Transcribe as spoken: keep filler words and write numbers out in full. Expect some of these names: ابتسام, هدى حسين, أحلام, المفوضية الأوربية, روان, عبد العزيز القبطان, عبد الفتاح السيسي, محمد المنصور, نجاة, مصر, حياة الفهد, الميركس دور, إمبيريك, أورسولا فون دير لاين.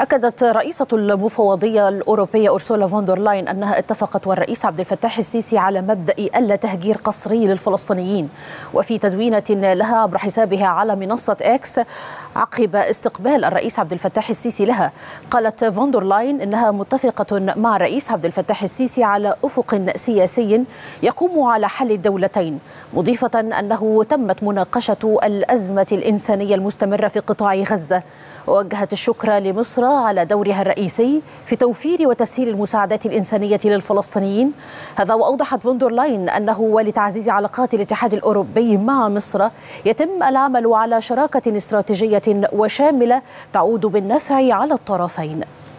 أكدت رئيسة المفوضية الأوروبية أورسولا فون دير لاين أنها اتفقت والرئيس عبد الفتاح السيسي على مبدأ ألا تهجير قسري للفلسطينيين. وفي تدوينة لها عبر حسابها على منصة إكس عقب استقبال الرئيس عبد الفتاح السيسي لها، قالت فون دير لاين إنها متفقة مع الرئيس عبد الفتاح السيسي على أفق سياسي يقوم على حل الدولتين، مضيفة أنه تمت مناقشة الأزمة الإنسانية المستمرة في قطاع غزة. ووجهت الشكر لمصر على دورها الرئيسي في توفير وتسهيل المساعدات الإنسانية للفلسطينيين. هذا وأوضحت فون دير لاين أنه ولتعزيز علاقات الاتحاد الأوروبي مع مصر يتم العمل على شراكة استراتيجية وشاملة تعود بالنفع على الطرفين.